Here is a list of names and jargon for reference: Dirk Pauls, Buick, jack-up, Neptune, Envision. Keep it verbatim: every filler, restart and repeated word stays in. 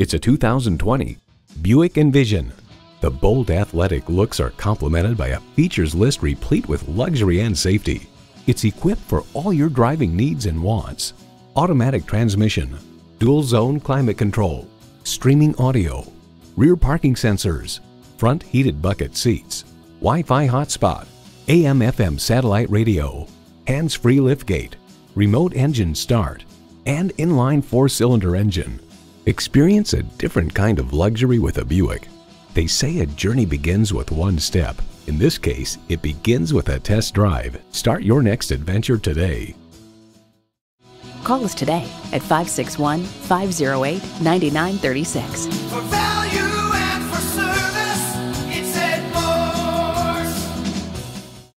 It's a two thousand twenty Buick Envision. The bold athletic looks are complemented by a features list replete with luxury and safety. It's equipped for all your driving needs and wants. Automatic transmission, dual zone climate control, streaming audio, rear parking sensors, front heated bucket seats, Wi-Fi hotspot, A M F M satellite radio, hands-free liftgate, remote engine start, and inline four-cylinder engine. Experience a different kind of luxury with a Buick. They say a journey begins with one step. In this case, it begins with a test drive. Start your next adventure today. Call us today at five six one, five oh eight, nine nine three six.